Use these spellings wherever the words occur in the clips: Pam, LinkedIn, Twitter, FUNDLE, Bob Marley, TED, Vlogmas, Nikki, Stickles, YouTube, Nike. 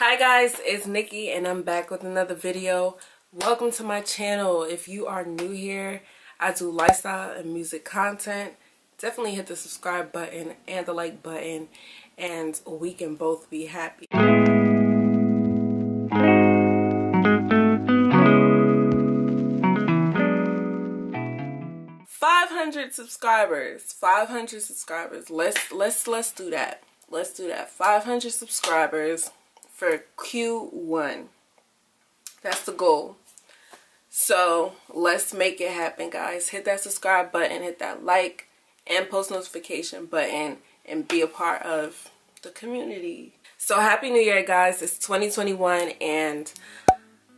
Hi guys, it's Nikki and I'm back with another video. Welcome to my channel. If you are new here, I do lifestyle and music content. Definitely hit the subscribe button and the like button and we can both be happy. Subscribers, let's do that. 500 subscribers for Q1. That's the goal, so let's make it happen, guys. Hit that subscribe button, hit that like and post notification button, and be a part of the community. So happy new year, guys. It's 2021 and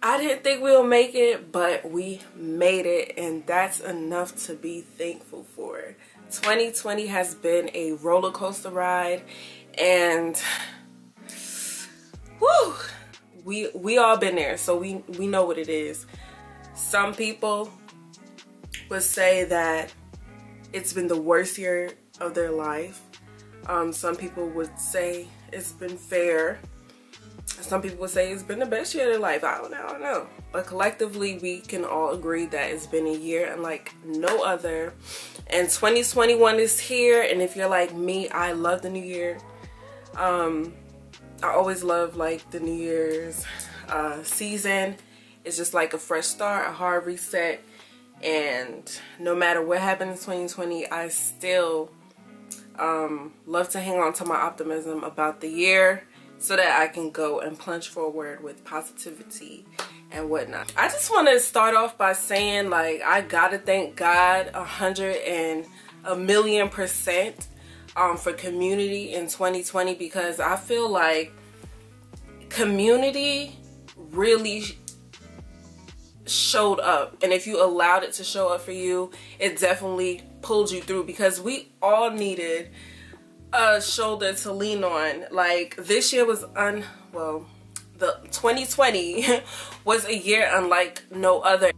I didn't think we would make it, but we made it, and that's enough to be thankful for. 2020 has been a roller coaster ride, and whew, we all been there, so we know what it is. Some people would say that it's been the worst year of their life. Some people would say it's been fair. Some people would say it's been the best year of their life. I don't know. But collectively, we can all agree that it's been a year unlike no other. And 2021 is here. And if you're like me, I love the new year. I always love like the New Year's season. It's just like a fresh start, a hard reset. And no matter what happened in 2020, I still love to hang on to my optimism about the year, so that I can go and plunge forward with positivity and whatnot. I just want to start off by saying, like, I gotta thank God 100 and 1,000,000% for community in 2020, because I feel like community really showed up, and if you allowed it to show up for you, it definitely pulled you through, because we all needed a shoulder to lean on. Like, this year was the 2020 was a year unlike no other.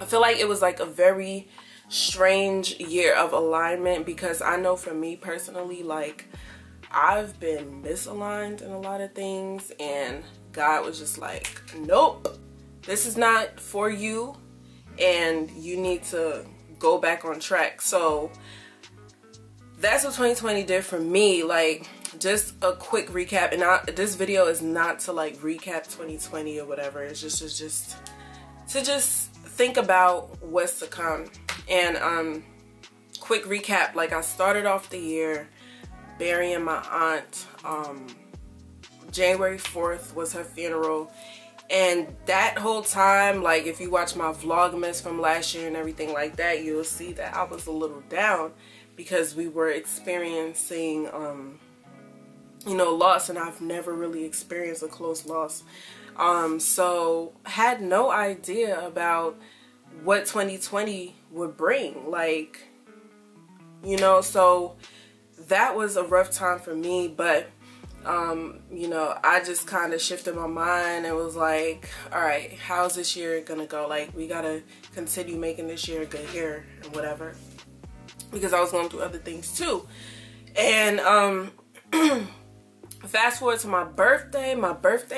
I feel like it was like a very strange year of alignment, because I know for me personally, like, I've been misaligned in a lot of things, and God was just like, nope, this is not for you, and you need to go back on track. So that's what 2020 did for me. Like, just a quick recap, and this video is not to like recap 2020 or whatever. It's just to think about what's to come. And quick recap, like, I started off the year burying my aunt. January 4th was her funeral, and that whole time, like, if you watch my Vlogmas from last year and everything like that, you'll see that I was a little down, because we were experiencing, you know, loss, and I've never really experienced a close loss. So had no idea about what 2020 would bring. Like, you know, so that was a rough time for me, but, you know, I just kind of shifted my mind and was like, all right, how's this year gonna go? Like, we gotta continue making this year a good year and whatever, because I was going through other things too. And fast forward to my birthday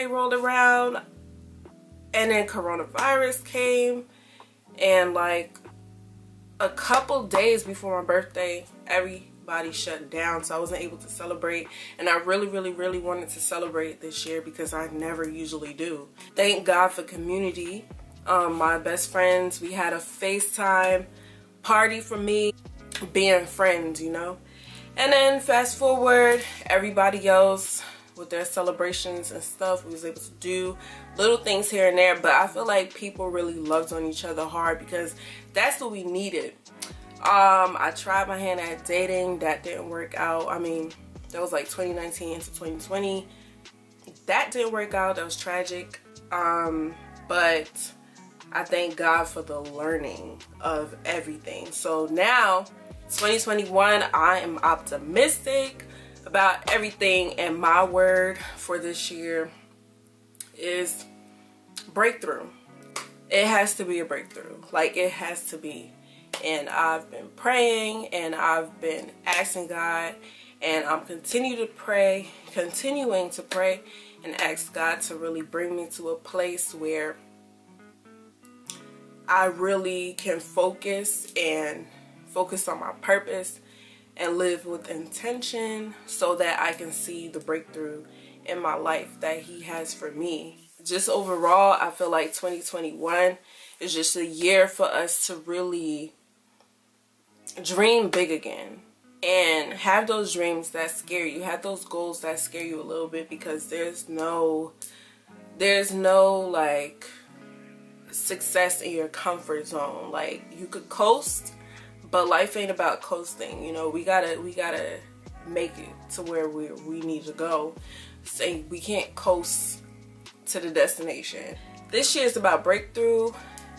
rolled around, and then coronavirus came, and like a couple days before my birthday, everybody shut down, so I wasn't able to celebrate, and I really wanted to celebrate this year, because I never usually do. Thank God for community. My best friends, we had a FaceTime party for me, being friends, you know. And then fast forward, everybody else with their celebrations and stuff, we was able to do little things here and there, but I feel like people really loved on each other hard, because that's what we needed. I tried my hand at dating. That didn't work out. I mean, that was like 2019 to 2020. That didn't work out. That was tragic. But I thank God for the learning of everything. So now 2021, I am optimistic about everything, and my word for this year is breakthrough. It has to be a breakthrough. Like, it has to be. And I've been praying, and I've been asking God, and I'm continuing to pray and ask God to really bring me to a place where I really can focus on my purpose and live with intention so that I can see the breakthrough in my life that He has for me. Just overall, I feel like 2021 is just a year for us to really dream big again and have those dreams that scare you, have those goals that scare you a little bit, because there's no like success in your comfort zone. Like, you could coast, but life ain't about coasting. You know, we gotta make it to where we need to go. So we can't coast to the destination. This year is about breakthrough.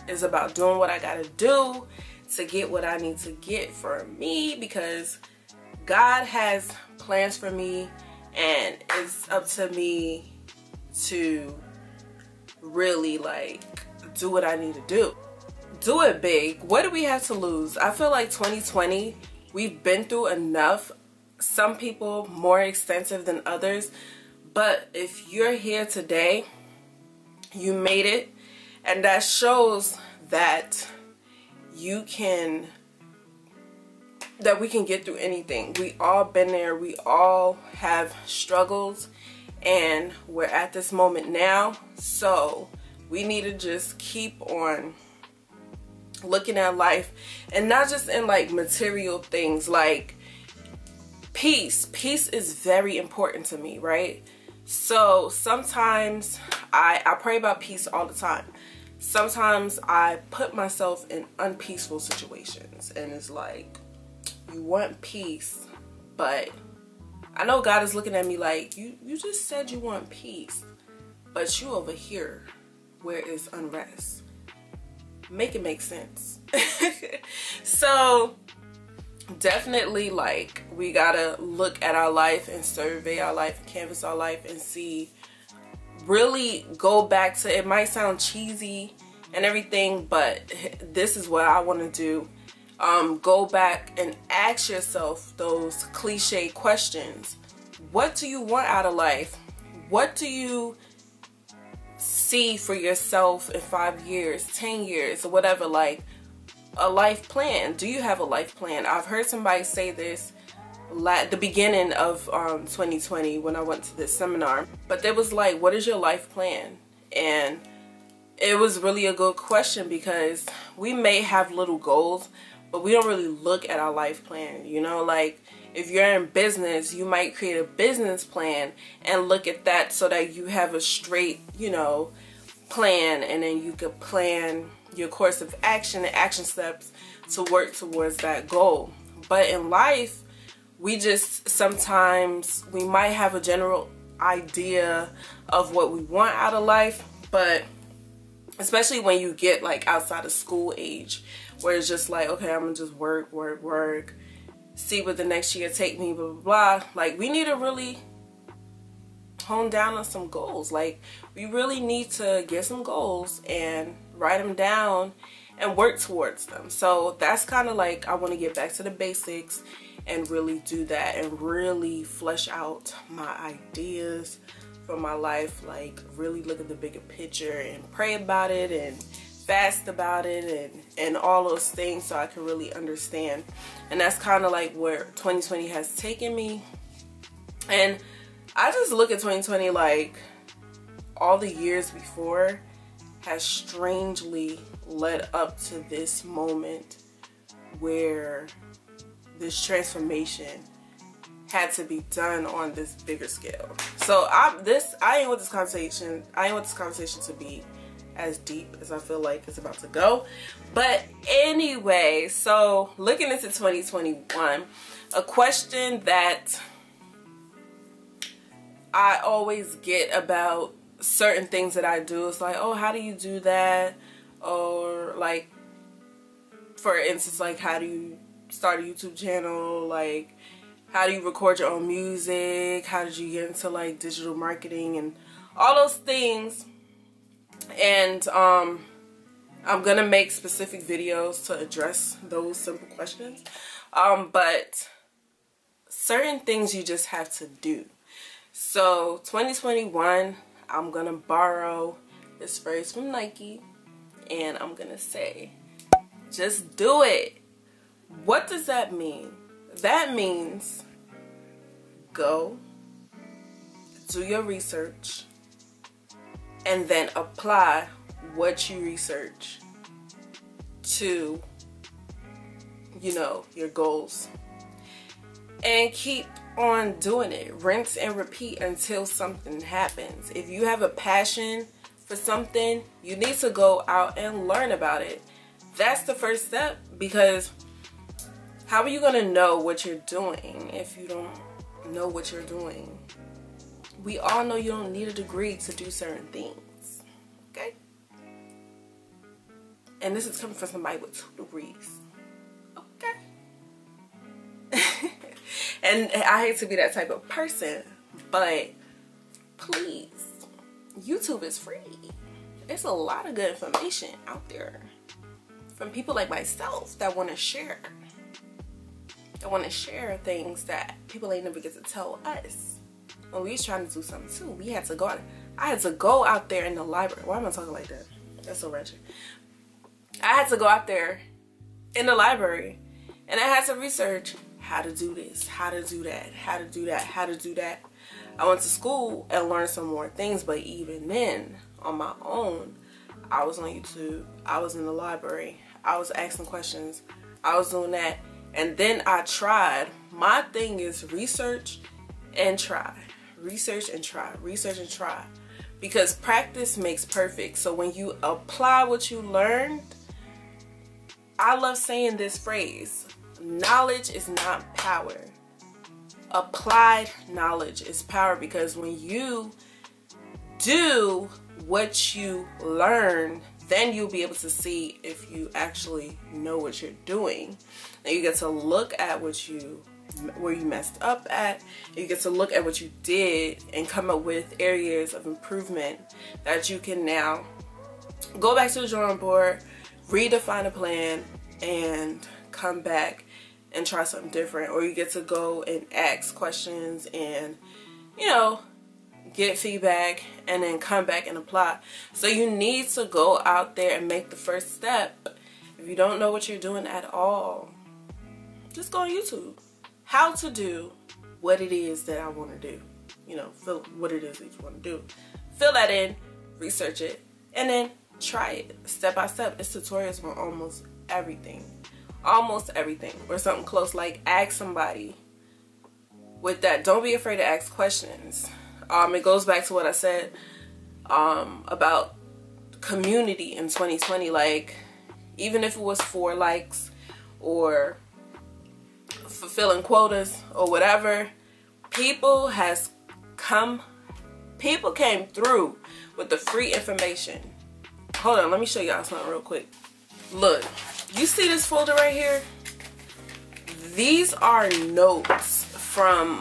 It's about doing what I gotta do to get what I need to get for me, because God has plans for me, and it's up to me to really like do what I need to do. Do it big. What do we have to lose? I feel like 2020, we've been through enough. Some people more extensive than others, but if you're here today, you made it, and that shows that we can get through anything. We all been there, we all have struggles, and we're at this moment now, so we need to just keep on looking at life, and not just in like material things. Like peace is very important to me, right? So sometimes I pray about peace all the time. Sometimes I put myself in unpeaceful situations, and it's like, you want peace, but I know God is looking at me like, you just said you want peace, but you over here where is unrest. Make it make sense. So definitely, like, we gotta look at our life and survey our life and canvas our life and see, really go back to, it might sound cheesy and everything, but this is what I want to do. Go back and ask yourself those cliche questions. What do you want out of life? What do you see for yourself in 5 years, 10 years, or whatever? Like, a life plan. Do you have a life plan? I've heard somebody say this at the beginning of 2020 when I went to this seminar, but there was like, what is your life plan? And it was really a good question, because we may have little goals, but we don't really look at our life plan. You know, like if you're in business, you might create a business plan and look at that so that you have a straight, you know, plan, and then you could plan your course of action and action steps to work towards that goal. But in life, we just sometimes, we might have a general idea of what we want out of life, but especially when you get like outside of school age, where it's just like, okay, I'm gonna just work, see what the next year take me, blah, blah, blah. Like, we need to really hone down on some goals. Like, we really need to get some goals and write them down and work towards them. So that's kind of like, I want to get back to the basics and really do that and really flesh out my ideas for my life. Like, really look at the bigger picture and pray about it and fast about it and all those things, so I can really understand. And that's kind of like where 2020 has taken me. And I just look at 2020 like all the years before has strangely led up to this moment where this transformation had to be done on this bigger scale. So I ain't want this conversation to be as deep as I feel like it's about to go. But anyway, so looking into 2021, a question that I always get about certain things that I do, it's like, oh, how do you do that? Or like, for instance, like, how do you start a YouTube channel? Like, how do you record your own music? How did you get into like digital marketing and all those things? And I'm gonna make specific videos to address those simple questions, but certain things you just have to do. So 2021, I'm gonna borrow this phrase from Nike, and I'm gonna say, just do it. What does that mean? That means go, do your research, and then apply what you research to, you know, your goals. And keep on doing it. Rinse and repeat until something happens. If you have a passion for something, you need to go out and learn about it. That's the first step, because how are you going to know what you're doing if you don't know what you're doing? We all know you don't need a degree to do certain things, okay? And this is coming from somebody with 2 degrees, okay? And I hate to be that type of person, but please, YouTube is free. There's a lot of good information out there from people like myself that want to share. They want to share things that people ain't never get to tell us. When we was trying to do something too, we had to go out. I had to go out there in the library. Why am I talking like that? That's so wretched. I had to go out there in the library, and I had to research how to do this, how to do that, how to do that, how to do that. I went to school and learned some more things, but even then, on my own, I was on YouTube, I was in the library, I was asking questions, I was doing that, and then I tried. My thing is research and try, research and try, research and try, because practice makes perfect. So when you apply what you learned, I love saying this phrase, knowledge is not power. Applied knowledge is power, because when you do what you learn, then you'll be able to see if you actually know what you're doing. And you get to look at what you, where you messed up at. You get to look at what you did and come up with areas of improvement that you can now go back to the drawing board, redefine a plan, and come back and try something different. Or you get to go and ask questions and, you know, get feedback and then come back and apply. So you need to go out there and make the first step. If you don't know what you're doing at all, just go on YouTube. How to do what it is that I want to do. You know, feel what it is that you want to do. Fill that in, research it, and then try it. Step by step, it's tutorials on almost everything. Almost everything, or something close. Like, ask somebody with that. Don't be afraid to ask questions. It goes back to what I said about community in 2020. Like, even if it was for likes or fulfilling quotas or whatever, people came through with the free information. Hold on, let me show y'all something real quick. Look, you see this folder right here? These are notes from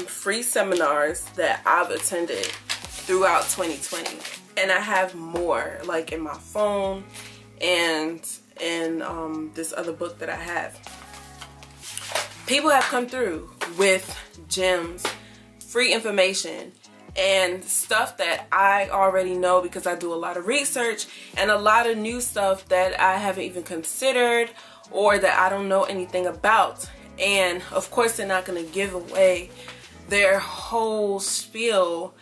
free seminars that I've attended throughout 2020, and I have more, like, in my phone and in this other book that I have. People have come through with gems, free information, and stuff that I already know because I do a lot of research, and a lot of new stuff that I haven't even considered or that I don't know anything about. And of course they're not going to give away their whole spiel,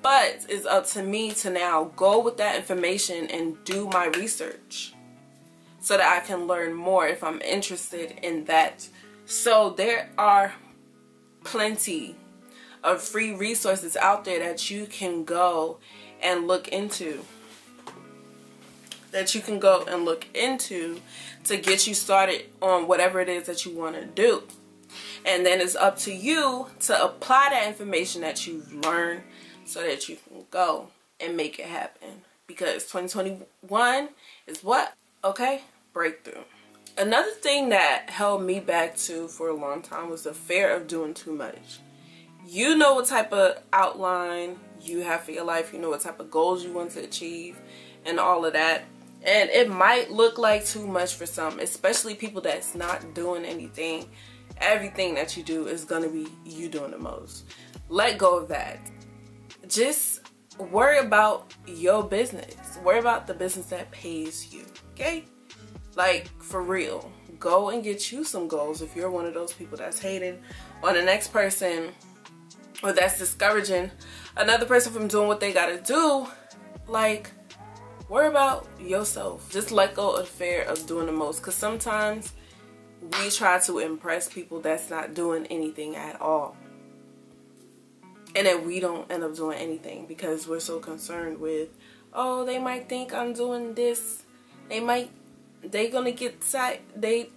but it's up to me to now go with that information and do my research so that I can learn more if I'm interested in that. So there are plenty of free resources out there that you can go and look into. That you can go and look into to get you started on whatever it is that you want to do. And then it's up to you to apply that information that you've learned so that you can go and make it happen. Because 2021 is what? Okay? Breakthrough. Another thing that held me back too for a long time was the fear of doing too much. You know what type of outline you have for your life. You know what type of goals you want to achieve and all of that. And it might look like too much for some, especially people that's not doing anything everything that you do is gonna be you doing the most. Let go of that. Just worry about your business. Worry about the business that pays you, okay? Like, for real. Go and get you some goals if you're one of those people that's hating on the next person or that's discouraging another person from doing what they gotta do. Like, worry about yourself. Just let go of fear of doing the most, because sometimes we try to impress people that's not doing anything at all, and then we don't end up doing anything because we're so concerned with, oh, they might think I'm doing this, they gonna get sad, they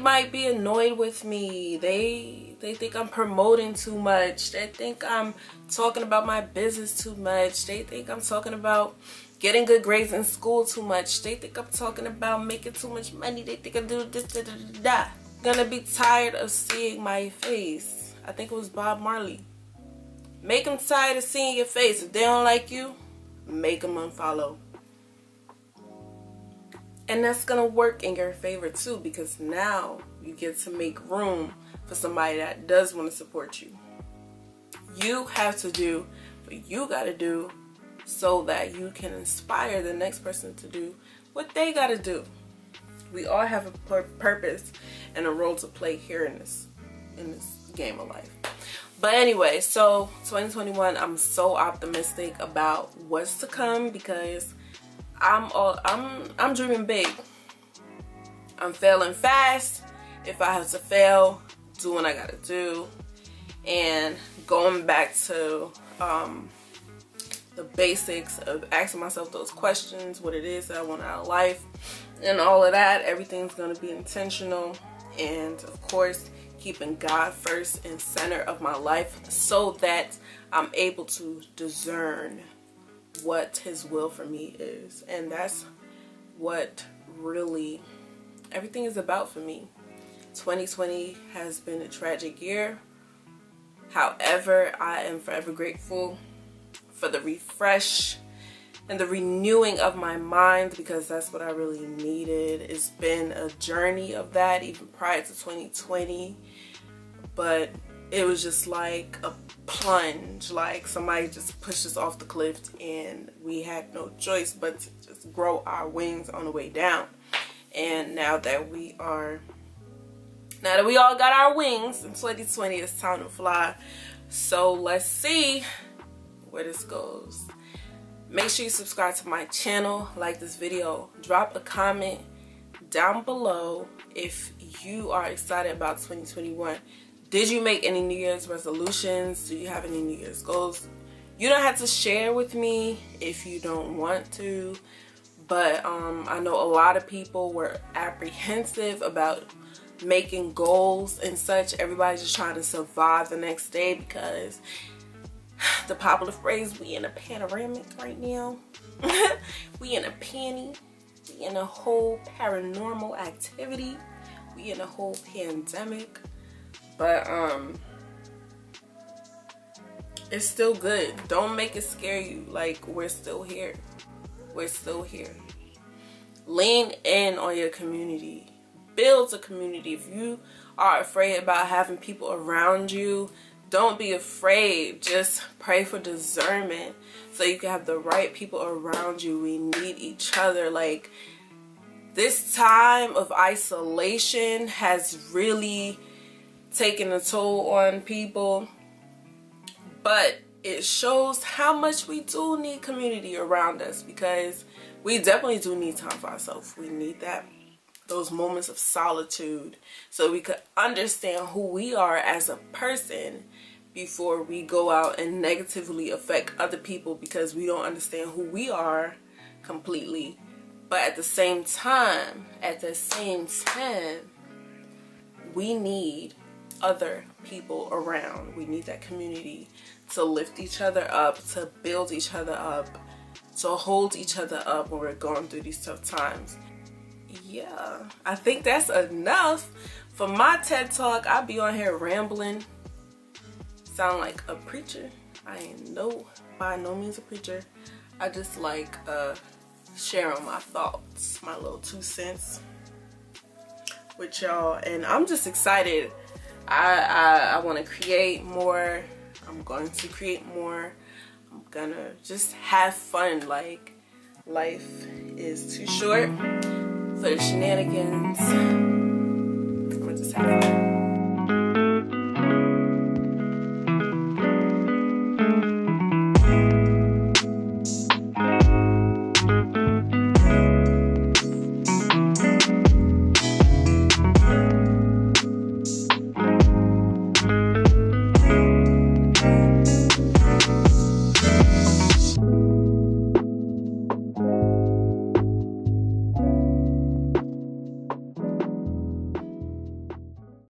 might be annoyed with me, they think I'm promoting too much, they think I'm talking about my business too much, they think I'm talking about getting good grades in school too much, they think I'm talking about making too much money, they think I do this, da, da, da, da. Gonna be tired of seeing my face. I think it was Bob Marley. Make them tired of seeing your face. If they don't like you, make them unfollow. And that's gonna work in your favor too, because now you get to make room for somebody that does want to support you. You have to do what you gotta do so that you can inspire the next person to do what they gotta do. We all have a purpose and a role to play here in this game of life. But anyway, so 2021, I'm so optimistic about what's to come, because I'm dreaming big. I'm failing fast. If I have to fail, do what I gotta do, and going back to the basics of asking myself those questions, what it is that I want out of life, and all of that. Everything's gonna be intentional, and of course, keeping God first and center of my life, so that I'm able to discern what His will for me is. And that's what really everything is about for me. 2020 has been a tragic year. However, I am forever grateful for the refresh and the renewing of my mind, because that's what I really needed. It's been a journey of that even prior to 2020, but it was just like a plunge, like somebody just pushed us off the cliff and we had no choice but to just grow our wings on the way down. And now that we all got our wings in 2020, it's time to fly. So let's see where this goes. Make sure you subscribe to my channel, like this video, drop a comment down below if you are excited about 2021. Did you make any New Year's resolutions? Do you have any New Year's goals? You don't have to share with me if you don't want to, but I know a lot of people were apprehensive about making goals and such. Everybody's just trying to survive the next day, because the popular phrase, we in a panoramic right now. We in a panty. We in a whole paranormal activity. We in a whole pandemic. But it's still good. Don't make it scare you. Like, we're still here. We're still here. Lean in on your community. Build a community. If you are afraid about having people around you, don't be afraid. Just pray for discernment so you can have the right people around you. We need each other. Like, this time of isolation has really taking a toll on people, but it shows how much we do need community around us, because we definitely do need time for ourselves. We need that, those moments of solitude, so we could understand who we are as a person before we go out and negatively affect other people, because we don't understand who we are completely. But at the same time, we need other people around. We need that community to lift each other up, to build each other up, to hold each other up when we're going through these tough times. Yeah, I think that's enough for my TED Talk. I'll be on here rambling, sound like a preacher. I ain't by no means a preacher. I just like sharing my thoughts, my little 2 cents. with y'all, and I'm just excited. I want to create more. I'm going to create more. I'm gonna just have fun. Like, life is too short for the shenanigans. I'm just having fun.